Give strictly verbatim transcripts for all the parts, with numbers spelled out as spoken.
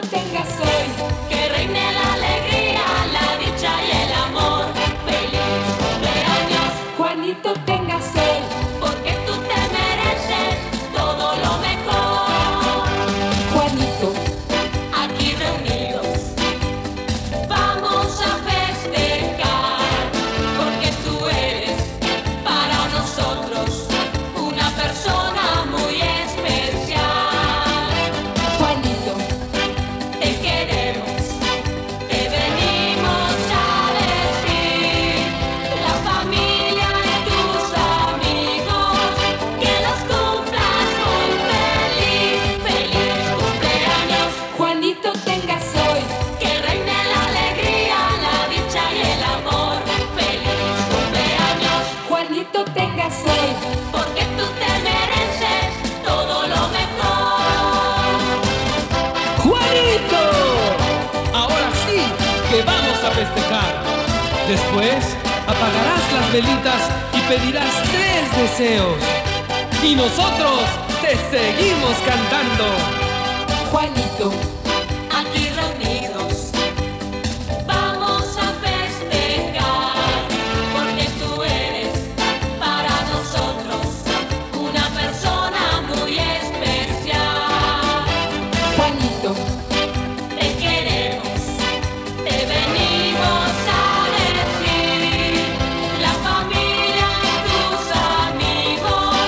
tú tengas hoy, que reine la alegría, la dicha y el amor. Feliz cumpleaños, Juanito, tengas hoy, porque tú te mereces todo lo mejor. Juanito, aquí reunidos vamos a festejar, porque tú eres para nosotros una persona muy especial. Juanito, te queremos, te venimos a decir, la familia y tus amigos, que los cumplas muy feliz. Feliz cumpleaños, Juanito, tengas hoy, que reine la alegría, la dicha y el amor. Feliz cumpleaños, Juanito, tengas hoy, porque tú te mereces todo lo mejor. ¡Juanito! Ahora sí que vamos a festejar. Después apagarás las velitas y pedirás tres deseos. Y nosotros te seguimos cantando. Juanito, aquí reunidos vamos a festejar, porque tú eres para nosotros una persona muy especial. Juanito, te queremos, te venimos a decir, la familia y tus amigos,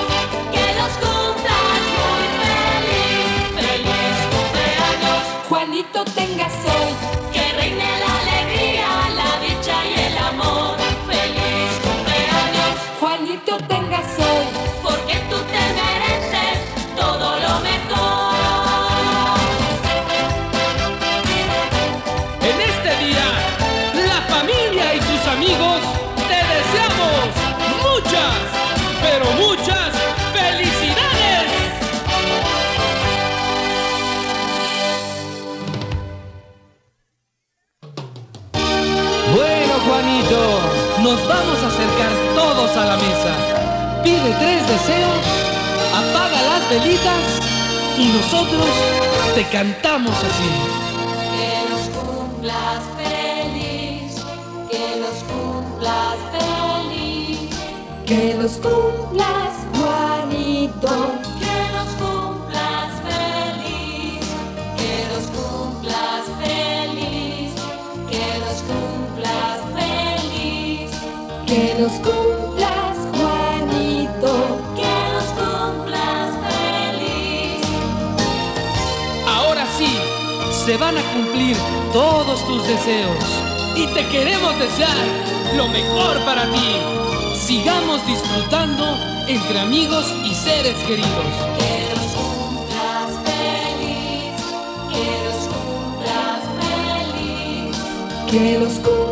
que los cumplas muy feliz. Feliz cumpleaños, Juanito, tengas hoy, que reine la alegría, la dicha y el amor. Feliz cumpleaños, Juanito, tengas hoy, porque tú te mereces todo lo mejor. En este día, la familia y tus amigos te deseamos muchas, pero muchas felicidades. Bueno, Juanito, nos vamos a acercar todos a la mesa. Pide tres deseos, apaga las velitas y nosotros te cantamos así. Que los cumplas feliz, que los cumplas feliz, que los cumplas, Juanito, que los cumplas feliz, que los cumplas feliz, que los cumplas feliz, que los cumplas, Juanito, que los cumplas feliz. Ahora sí, se van a cumplir todos tus deseos y te queremos desear lo mejor para ti. Sigamos disfrutando entre amigos y seres queridos. Que los cumplas feliz, que los cumplas feliz, que los cumplas.